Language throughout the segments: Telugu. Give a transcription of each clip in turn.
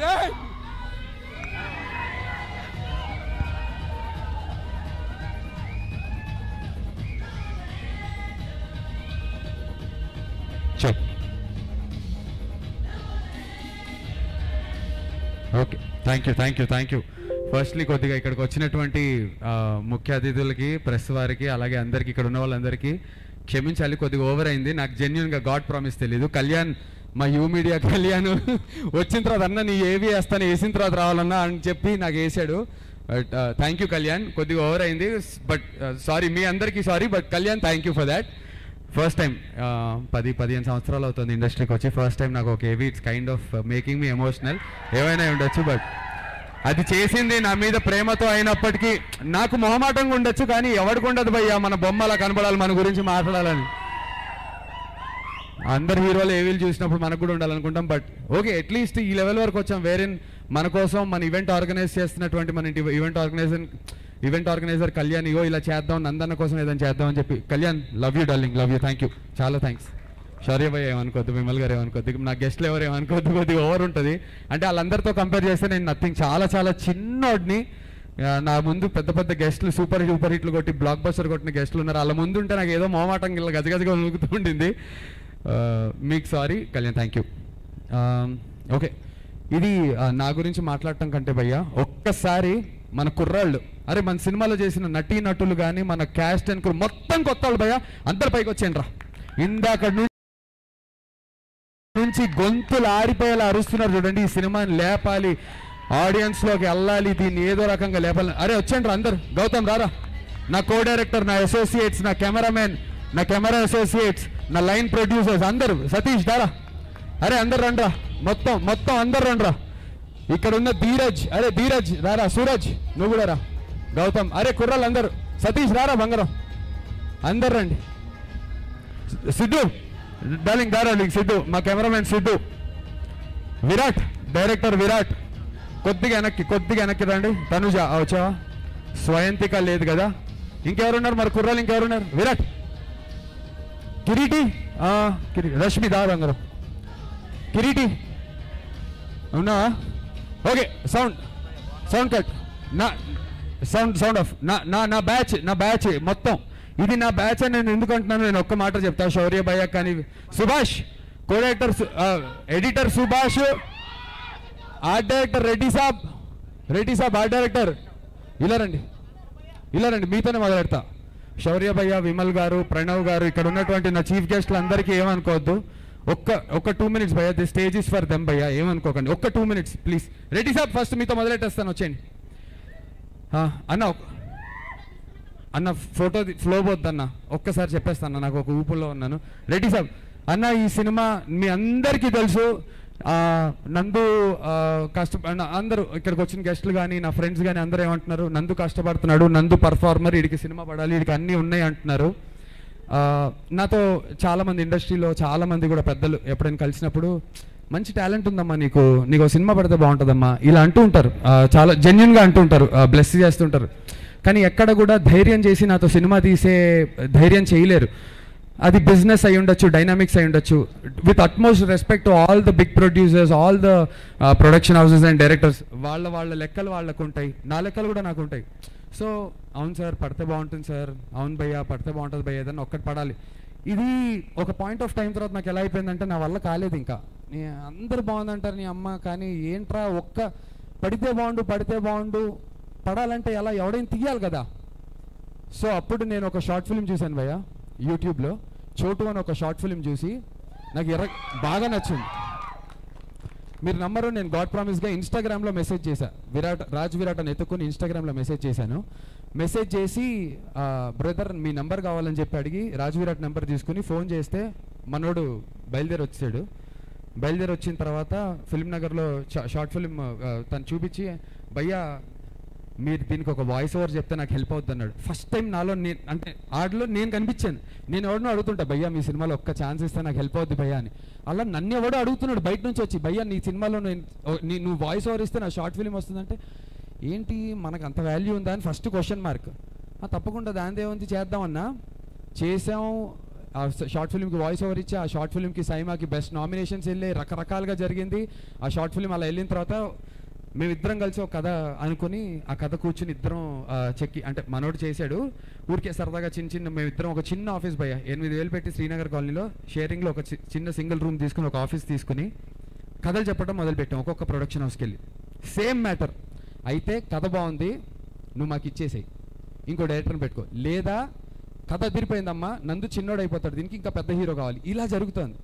Okay thank you thank you thank you firstly को इकड़कोच्चिनटुवंटि मुख्य अतिथुल की प्रेस वारी अलागे अंदरिकी इक्कड़ उन्न वाळ्ळंदरिकी क्षमिंचाली कोद्दिगा ओवर अयिंदी नाकु जेन्यून गा गॉड प्रामिस तेलियदु कल्याण मा यू मीडिया कल्याण वच्चिन तर्वात अन्न नी एवी वेस्तानु वेसिन तर्वात रावालन्न अनि चेप्पि नाकु वेसाडु बट थैंक यू कल्याण कोद्दिगा ओवर अयिंदी बट सारी मी अंदरिकी sorry but Kalyan thank you for that first time 10-15 సంవత్సరాలు అవుతుంది ఇండస్ట్రీకి వచ్చి ఫస్ట్ టైం నాకు ఒక heavy it's kind of making me emotional ఏమైనా ఉండొచ్చు బట్ అది చేసింది నా మీద ప్రేమతో అయినప్పటికీ నాకు మోహమాటంగా ఉండొచ్చు కానీ ఎవడికి ఉండదు భయ్యా మన బొమ్మలా కనబడాలి మన గురించి మాట్లాడాలని అందరు హీరోలు ఏవిల్ చూసినప్పుడు మనకు కూడా ఉండాలనుకుంటాం బట్ ఓకే అట్లీస్ట్ ఈ లెవెల్ వరకు వచ్చాం వేరేన్ మన కోసం మన ఈవెంట్ ఆర్గనైజ్ చేస్తున్నటువంటి మన event organisation event organiser Kalyan ఇగో ఇలా చేద్దాం నందన్న కోసం ఏదైనా చేద్దాం అని చెప్పి Kalyan love you darling love you thank you చాలా థ్యాంక్స్ షార్య భయ్య ఏమనుకోద్దు విమల్ గారు ఏమనుకోద్దు నా గెస్ట్లు ఎవరు ఏమనుకోద్దు కొద్దిగా ఓవర్ ఉంటుంది అంటే వాళ్ళందరితో కంపేర్ చేస్తే నేను నథింగ్ చాలా చాలా చిన్నోడిని నా ముందు పెద్ద పెద్ద గెస్ట్లు సూపర్ సూపర్ హిట్లు కొట్టి బ్లాక్ బస్టర్ కొట్టిన గెస్ట్లు ఉన్నారు వాళ్ళ ముందు ఉంటే నాకు ఏదో మోమాటం ఇలా గజగజగా ఉలుగుతూ ఉండింది మీకు sorry Kalyan thank you okay ఇది నా గురించి మాట్లాడటం కంటే భయ్య ఒక్కసారి మన కుర్రాళ్ళు అరే మన సినిమాలో చేసిన నటీ నటులు కానీ మన క్యాస్ట్ అండ్ క్రూ మొత్తం కొత్తాళ్ళు భయ్య అందరి పైకి వచ్చేయండిరా ఇందాక నుంచి గొంతులు ఆరిపోయేలా అరుస్తున్నారు చూడండి ఈ సినిమాని లేపాలి ఆడియన్స్లోకి వెళ్ళాలి దీన్ని ఏదో రకంగా లేపాలి అరే వచ్చేయండిరా అందరు గౌతమ్ రారా నా కో డైరెక్టర్ నా అసోసియేట్స్ నా కెమెరామెన్ నా కెమెరా అసోసియేట్స్ నా లైన్ ప్రొడ్యూసర్స్ అందరు సతీష్ దారా అరే అందరు రండిరా మొత్తం మొత్తం అందరు రండిరా ఇక్కడ ఉన్న ధీరజ్ అరే ధీరజ్ రారా సూరజ్ నువ్వు కూడా రా గౌతమ్ అరే కుర్రాళ్ళు అందరు సతీష్ రారా బంగారం అందరు రండి సిద్ధు డార్లింగ్ డార్లింగ్ సిద్ధు మా కెమెరామెన్ సిద్ధు విరాట్ డైరెక్టర్ విరాట్ కొద్దిగా వెనక్కి రండి తనుజ వచ్చావా స్వయంతిక లేదు కదా ఇంకెవరున్నారు మరి కుర్రాళ్ళు ఇంకెవరున్నారు విరాట్ కిరీటి రష్మి దా బంగారం కిరీటి అవునా ఓకే సౌండ్ సౌండ్ కట్ నా సౌండ్ సౌండ్ ఆఫ్ నా నా నా బ్యాచ్ మొత్తం ఇది నా బ్యాచ్ అని నేను ఎందుకంటున్నాను నేను ఒక్క మాట చెప్తాను శౌర్య భయ్య కానీ Subhash co director editor Subhash art director Reddy సాబ్ ఆర్ట్ డైరెక్టర్ ఇలా రండి మీతోనే మొదలెడతా శౌర్య భయ్య విమల్ గారు ప్రణవ్ గారు ఇక్కడ ఉన్నటువంటి నా చీఫ్ గెస్ట్లు అందరికీ ఏమనుకోవద్దు ఒక్క 2 minutes భయ్య the stage is for them భయ్య ఏమనుకోకండి ఒక్క 2 minutes please Reddy Saab first మీతో మొదలెట్టేస్తాను వచ్చేయండి అన్న ఫోటో ఫ్లో పోద్దన్న ఒక్కసారి చెప్పేస్తాను నాకు ఒక ఊపులో ఉన్నాను రెడ్డి సాబ్ అన్న ఈ సినిమా మీ అందరికీ తెలుసు నందు కష్టపడ అందరూ ఇక్కడికి వచ్చిన గెస్ట్లు కానీ నా ఫ్రెండ్స్ కానీ అందరూ ఏమంటున్నారు నందు కష్టపడుతున్నాడు నందు పర్ఫార్మర్ వీడికి సినిమా పడాలి వీడికి అన్నీ ఉన్నాయి అంటున్నారు నాతో చాలామంది ఇండస్ట్రీలో చాలామంది కూడా పెద్దలు ఎప్పుడైనా కలిసినప్పుడు మంచి టాలెంట్ ఉందమ్మా నీకు సినిమా పడితే బాగుంటుందమ్మా ఇలా అంటూ ఉంటారు చాలా జెన్యున్గా అంటూ ఉంటారు బ్లెస్ చేస్తుంటారు కానీ ఎక్కడ కూడా ధైర్యం చేసి నాతో సినిమా తీసే ధైర్యం చేయలేరు అది బిజినెస్ అయి ఉండొచ్చు డైనామిక్స్ అయి ఉండొచ్చు with utmost respect to all the big producers all the production houses and directors వాళ్ళ లెక్కలు వాళ్ళకు ఉంటాయి నా లెక్కలు కూడా నాకు ఉంటాయి సో అవును సార్ పడితే బాగుంటుంది సార్ అవును భయ్యా పడితే బాగుంటుంది భయ్యా ఏదన్నా ఒక్కటి పడాలి ఇది ఒక పాయింట్ ఆఫ్ టైం తర్వాత నాకు ఎలా అయిపోయిందంటే నా వల్ల కాలేదు ఇంకా అందరు బాగుందంటారు నీ అమ్మ కానీ ఏంట్రా ఒక్క పడితే బాగుండు పడాలంటే ఎలా ఎవడైనా తీయాలి కదా సో అప్పుడు నేను ఒక షార్ట్ ఫిల్మ్ చూశాను భయ్య యూట్యూబ్లో చోటు అని ఒక షార్ట్ ఫిల్మ్ చూసి నాకు బాగా నచ్చింది మీరు నమ్మరు నేను గాడ్ ప్రామిస్గా ఇన్స్టాగ్రామ్లో మెసేజ్ చేశాను రాజ్ విరాట్ అని ఎత్తుకుని ఇన్స్టాగ్రామ్లో మెసేజ్ చేశాను మెసేజ్ చేసి బ్రదర్ మీ నెంబర్ కావాలని చెప్పి అడిగి రాజ్ విరాట్ నెంబర్ తీసుకుని ఫోన్ చేస్తే మనోడు బయలుదేరి వచ్చాడు బయలుదేరి వచ్చిన తర్వాత ఫిల్మ్ నగర్లో షార్ట్ ఫిల్మ్ తను చూపించి భయ్యా మీరు దీనికి ఒక వాయిస్ ఓవర్ చెప్తే నాకు హెల్ప్ అవుతుంది అన్నాడు ఫస్ట్ టైం నాలో అంటే ఆడలో నేను కనిపించాను నేను ఎవరినో అడుగుతుంటా భయ్యా మీ సినిమాలో ఒక్క ఛాన్స్ ఇస్తే నాకు హెల్ప్ అవుద్ది భయ్యా అని అలా నన్ను ఎవడో అడుగుతున్నాడు బయట నుంచి వచ్చి భయ్యా నీ సినిమాలో నువ్వు వాయిస్ ఓవర్ ఇస్తే నా షార్ట్ ఫిల్మ్ వస్తుందంటే ఏంటి మనకు అంత వాల్యూ ఉందా అని ఫస్ట్ క్వశ్చన్ మార్క్ తప్పకుండా దాని దేవంతి చేద్దామన్నా చేసాము आ शॉर्ट फिल्म की वॉइस ओवर इच्छा शॉर्ट फिल्म की साइमा की बेस्ट नॉमिनेशन्स रकरकालुगा जरिगिंदी आ शॉर्ट फिल्म अला एल्लिन तर्वात మేమిద్దరం కలిసి ఒక కథ అనుకొని ఆ కథ కూర్చుని ఇద్దరం చెక్కి అంటే మనోడు చేశాడు ఊరికే సరదాగా చిన్న మేమిద్దరం ఒక చిన్న ఆఫీస్ భయ్య 8000 పెట్టి శ్రీనగర్ కాలనీలో షేరింగ్లో ఒక చిన్న సింగిల్ రూమ్ తీసుకుని ఒక ఆఫీస్ తీసుకుని కథలు చెప్పడం మొదలుపెట్టాం ఒక్కొక్క ప్రొడక్షన్ హౌస్కి వెళ్ళి సేమ్ మ్యాటర్ అయితే కథ బాగుంది నువ్వు మాకు ఇచ్చేసేయి ఇంకో డైరెక్టర్ని పెట్టుకో లేదా కథ అదిరిపోయిందమ్మా నందు చిన్నోడు అయిపోతాడు దీనికి ఇంకా పెద్ద హీరో కావాలి ఇలా జరుగుతుంది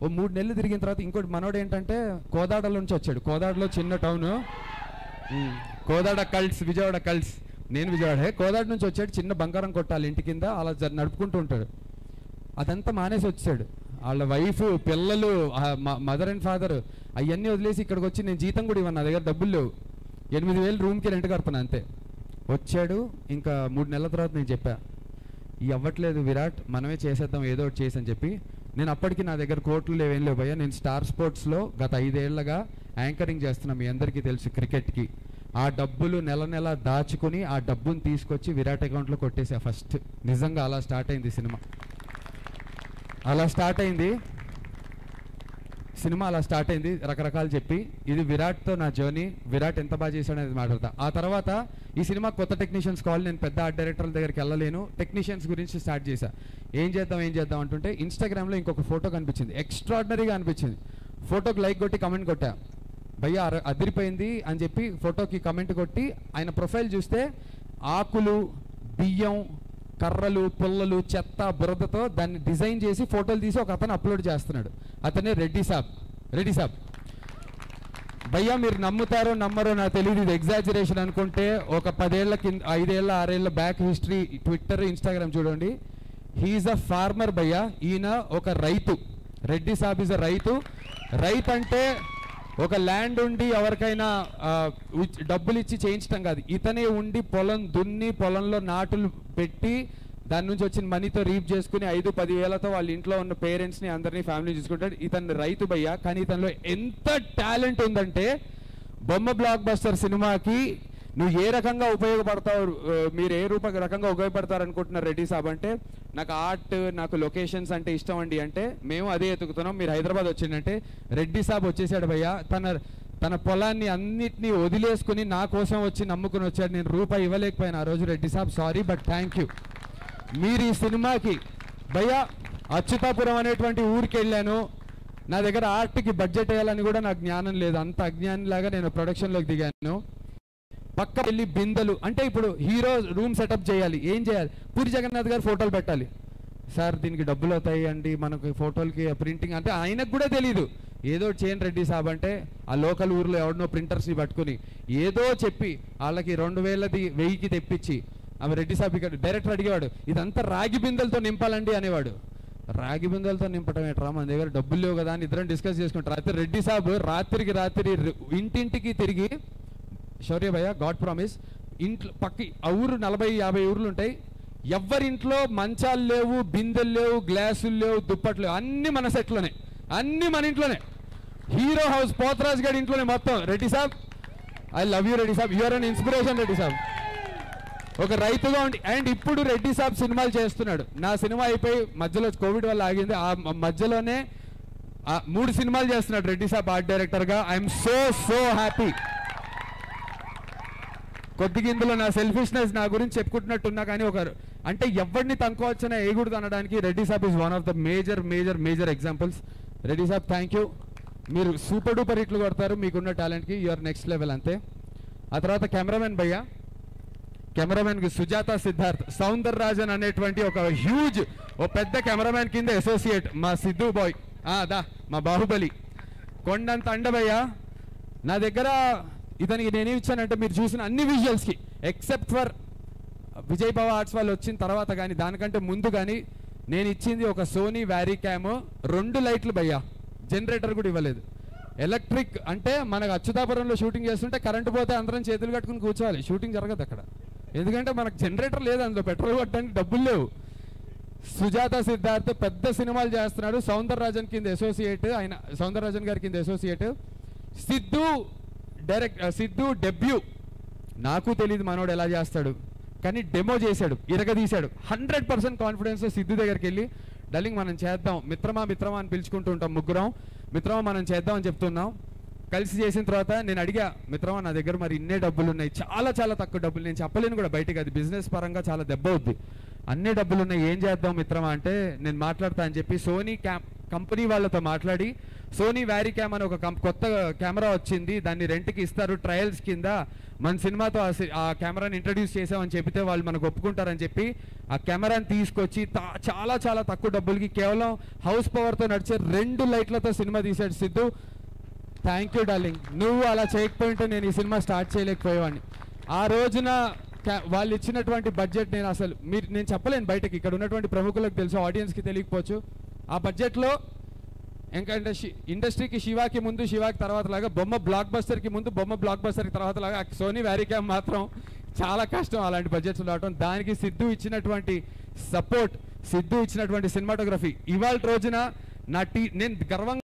ఓ 3 నెలలు తిరిగిన తర్వాత ఇంకోటి మనోడు ఏంటంటే కోదాడలో నుంచి వచ్చాడు కోదాడలో చిన్న town Kodad cults Vijayawada cults నేను విజయవాడే కోదాడ నుంచి వచ్చాడు చిన్న బంగారం కొట్టాలి ఇంటి కింద అలా నడుపుకుంటూ ఉంటాడు అదంతా మానేసి వచ్చాడు వాళ్ళ వైఫ్ పిల్లలు మదర్ అండ్ ఫాదర్ అవన్నీ వదిలేసి ఇక్కడికి వచ్చి నేను జీతం కూడా ఇవ్వను నా దగ్గర డబ్బులు లేవు 8000 రూమ్కి రెంట్ కడుతున్నా అంతే వచ్చాడు ఇంకా 3 నెలల తర్వాత నేను చెప్పా ఇవి అవ్వట్లేదు విరాట్ మనమే చేసేద్దాం ఏదో ఒకటి చేసి అని చెప్పి నేను అప్పటికి నా దగ్గర కోట్లు లేవేం లేవు భయ్యా నేను స్టార్ స్పోర్ట్స్లో గత 5 ఏళ్లుగా యాంకరింగ్ చేస్తున్నాం మీ అందరికీ తెలుసు క్రికెట్కి ఆ డబ్బులు నెల నెల దాచుకుని ఆ డబ్బును తీసుకొచ్చి విరాట్ అకౌంట్లో కొట్టేసా ఫస్ట్ నిజంగా అలా స్టార్ట్ అయింది సినిమా అలా స్టార్ట్ అయింది సినిమా అలా స్టార్ట్ అయింది రకరకాలు చెప్పి ఇది విరాట్తో నా జర్నీ విరాట్ ఎంత బాగా చేశాడు అనేది మాట్లాడతా ఆ తర్వాత ఈ సినిమా కొత్త టెక్నీషియన్స్ కావాలి నేను పెద్ద ఆర్ట్ డైరెక్టర్ల దగ్గరికి వెళ్ళలేను టెక్నీషియన్స్ గురించి స్టార్ట్ చేశా ఏం చేద్దాం అంటుంటే ఇన్స్టాగ్రామ్లో ఇంకొక ఫోటో కనిపించింది ఎక్స్ట్రాడినరీగా అనిపించింది ఫోటోకి లైక్ కొట్టి కమెంట్ కొట్టా భయ్యా అదిరిపోయింది అని చెప్పి ఫోటోకి కమెంట్ కొట్టి ఆయన ప్రొఫైల్ చూస్తే ఆకులు బియ్యం కర్రలు పుల్లలు చెత్త బురదతో దాన్ని డిజైన్ చేసి ఫోటోలు తీసి ఒక అతను అప్లోడ్ చేస్తున్నాడు అతనే రెడ్డి సాబ్ భయ్యా మీరు నమ్ముతారో నమ్మరో నా తెలియదు ఇది ఎగ్జాజరేషన్ అనుకుంటే ఒక 5 ఏళ్ళ 6 ఏళ్ళ బ్యాక్ హిస్టరీ ట్విట్టర్ ఇన్స్టాగ్రామ్ చూడండి హీఈస్ అ ఫార్మర్ భయ్యా ఈయన ఒక రైతు రెడ్డి సాబ్ ఈజ్ అ రైతు అంటే ఒక ల్యాండ్ ఉండి ఎవరికైనా డబ్బులు ఇచ్చి చేయించడం కాదు ఇతనే ఉండి పొలం దున్ని పొలంలో నాటులు పెట్టి దాని నుంచి వచ్చిన మనీతో రీప్ చేసుకుని 5-10 వేలతో వాళ్ళ ఇంట్లో ఉన్న పేరెంట్స్ని అందరినీ ఫ్యామిలీ చూసుకుంటాడు ఇతను రైతు భయ్యా కానీ ఇతనిలో ఎంత టాలెంట్ ఉందంటే బొమ్మ బ్లాక్ బస్టర్ సినిమాకి నువ్వు ఏ రకంగా ఉపయోగపడతావు మీరు ఏ రకంగా ఉపయోగపడతారు అనుకుంటున్నారు రెడ్డి సాబ్ అంటే నాకు ఆర్ట్ నాకు లొకేషన్స్ అంటే ఇష్టం అండి అంటే మేము అదే ఎతుకుతున్నాం మీరు హైదరాబాద్ వచ్చిందంటే రెడ్డి సాబ్ వచ్చేసాడు భయ్యా తన పొలాన్ని అన్నిటినీ వదిలేసుకుని నా కోసం వచ్చి నమ్ముకుని వచ్చాడు నేను రూపాయి ఇవ్వలేకపోయాను ఆ రోజు రెడ్డి సాబ్ సారీ బట్ థ్యాంక్ యూ మీరు ఈ సినిమాకి భయ్యా అచ్యుతాపురం అనేటువంటి ఊరికి వెళ్ళాను నా దగ్గర ఆర్ట్కి బడ్జెట్ వేయాలని కూడా నాకు జ్ఞానం లేదు అంత అజ్ఞానిలాగా నేను ప్రొడక్షన్లోకి దిగాను పక్క వెళ్ళి బిందెలు అంటే ఇప్పుడు హీరో రూమ్ సెటప్ చేయాలి ఏం చేయాలి పూరి జగన్నాథ్ గారు ఫోటోలు పెట్టాలి సార్ దీనికి డబ్బులు అవుతాయి అండి మనకు ఫోటోలకి ప్రింటింగ్ అంటే ఆయనకు కూడా తెలీదు ఏదో చేయండి రెడ్డి సాబ్ అంటే ఆ లోకల్ ఊర్లో ఎవరినో ప్రింటర్స్ని పట్టుకుని ఏదో చెప్పి వాళ్ళకి 2000ది 1000కి తెప్పించి ఆమె రెడ్డి సాబ్ ఇక్కడ డైరెక్టర్ అడిగేవాడు ఇదంతా రాగి బిందెలతో నింపాలండి అనేవాడు రాగి బిందెలతో నింపడం ఏంట్రా మన దగ్గర డబ్బులు లేవు కదా అని ఇద్దరం డిస్కస్ చేసుకుంటారు అయితే రెడ్డి సాబ్ రాత్రి ఇంటింటికి తిరిగి శౌర్య భయ్య గాడ్ ప్రామిస్ ఇంట్లో పక్క ఆ ఊరు 40-50 ఊర్లు ఉంటాయి ఎవరింట్లో మంచాలు లేవు బిందెలు లేవు గ్లాసులు లేవు దుప్పట్లు అన్నీ మన సెట్లోనే అన్నీ మన ఇంట్లోనే హీరో హౌస్ పోతరాజ్ గారి ఇంట్లోనే మొత్తం రెడ్డి సాబ్ I love you Reddy Saab you are an inspiration Reddy సాబ్ ఒక రైతుగా ఉండి అండ్ ఇప్పుడు రెడ్డి సాబ్ సినిమాలు చేస్తున్నాడు నా సినిమా అయిపోయి మధ్యలో కోవిడ్ వల్ల ఆగింది ఆ మధ్యలోనే 3 సినిమాలు చేస్తున్నాడు రెడ్డి సాబ్ ఆర్ట్ డైరెక్టర్గా ఐఎమ్ సో హ్యాపీ కొద్దిగా ఇందులో నా సెల్ఫిష్నెస్ నా గురించి చెప్పుకుంటున్నట్టున్నా కానీ ఒకరు అంటే ఎవరిని తనుకోవచ్చునా ఏగుడు అనడానికి రెడ్డి సాబ్ is one of the major examples Reddy Saab thank you మీరు సూపర్ డూపర్ హిట్లు కొడతారు మీకున్న టాలెంట్కి యూఆర్ నెక్స్ట్ లెవెల్ అంతే ఆ తర్వాత కెమెరామెన్ భయ్యా కెమెరామెన్కి సుజాత సిద్ధార్థ్ సౌందర్య రాజన్ అనేటువంటి ఒక హ్యూజ్ ఓ పెద్ద కెమెరామెన్ కింద అసోసియేట్ మా సిద్ధు బాయ్ దా మా బాహుబలి కొండంత అండభయ్యా నా దగ్గర ఇతనికి నేనేమి ఇచ్చానంటే మీరు చూసిన అన్ని విజువల్స్కి except for Vijay Baba arts వాళ్ళు వచ్చిన తర్వాత కానీ దానికంటే ముందు కానీ నేను ఇచ్చింది ఒక సోనీ వ్యారీక్యామ్ 2 లైట్లు భయ్యా జనరేటర్ కూడా ఇవ్వలేదు ఎలక్ట్రిక్ అంటే మనకు అచ్యుతాపురంలో షూటింగ్ చేస్తుంటే కరెంటు పోతే అందరం చేతులు కట్టుకుని కూర్చోవాలి షూటింగ్ జరగదు అక్కడ ఎందుకంటే మనకు జనరేటర్ లేదు అందులో పెట్రోల్ కొట్టడానికి డబ్బులు లేవు సుజాత సిద్ధార్థ్ పెద్ద సినిమాలు చేస్తున్నాడు సౌందర్య రాజన్ కింద అసోసియేట్ ఆయన సౌందర్య రాజన్ గారి కింద అసోసియేట్ సిద్ధు డెబ్యూ నాకు తెలియదు మనోడు ఎలా చేస్తాడు కానీ డెమో చేశాడు ఇరగదీశాడు 100% కాన్ఫిడెన్స్ సిద్ధు దగ్గరికి వెళ్ళి డల్లింగ్ మనం చేద్దాం, మిత్రమా మిత్రమా అని పిలుచుకుంటూ ఉంటాం ముగ్గురం, మిత్రమా మనం చేద్దాం అని చెప్తున్నాం. కలిసి చేసిన తర్వాత నేను అడిగా, మిత్రమా నా దగ్గర మరి ఇన్నే డబ్బులు ఉన్నాయి, చాలా చాలా తక్కువ డబ్బులు, నేను చెప్పలేను కూడా బయటకి, అది బిజినెస్ పరంగా చాలా దెబ్బ అవుద్ది, అన్నీ డబ్బులు ఉన్నాయి ఏం చేద్దాం మిత్రమా అంటే నేను మాట్లాడతా అని చెప్పి సోనీ కంపెనీ వాళ్ళతో మాట్లాడి సోనీ వారికామ్ అని ఒక కొత్త కెమెరా వచ్చింది, దాన్ని రెంట్కి ఇస్తారు ట్రయల్స్ కింద, మన సినిమాతో ఆ కెమెరాని ఇంట్రడ్యూస్ చేసామని చెప్పితే వాళ్ళు మనకు ఒప్పుకుంటారని చెప్పి ఆ కెమెరాని తీసుకొచ్చి చాలా చాలా తక్కువ డబ్బులకి కేవలం హౌస్ పవర్తో నడిచే 2 లైట్లతో సినిమా తీసాడు సిద్ధు. థ్యాంక్ యూ డార్లింగ్, నువ్వు అలా చేయకపోయింటే నేను ఈ సినిమా స్టార్ట్ చేయలేకపోయేవాడిని. ఆ రోజున వాళ్ళు ఇచ్చినటువంటి బడ్జెట్ నేను అసలు నేను చెప్పలేను బయటకి, ఇక్కడ ఉన్నటువంటి ప్రముఖులకు తెలుసు, ఆడియన్స్కి తెలియకపోవచ్చు. ఆ బడ్జెట్లో ఎందుకంటే ఇండస్ట్రీకి శివాకి ముందు శివాకి తర్వాత లాగా, బొమ్మ బ్లాక్ బస్టర్కి ముందు బొమ్మ బ్లాక్ బస్టర్కి తర్వాత లాగా సోనీ వారికామ్ మాత్రం చాలా కష్టం అలాంటి బడ్జెట్స్ రావడం. దానికి సిద్ధు ఇచ్చినటువంటి సపోర్ట్, సిద్ధు ఇచ్చినటువంటి సినిమాటోగ్రఫీ ఇవాళ రోజున నేను గర్వంగా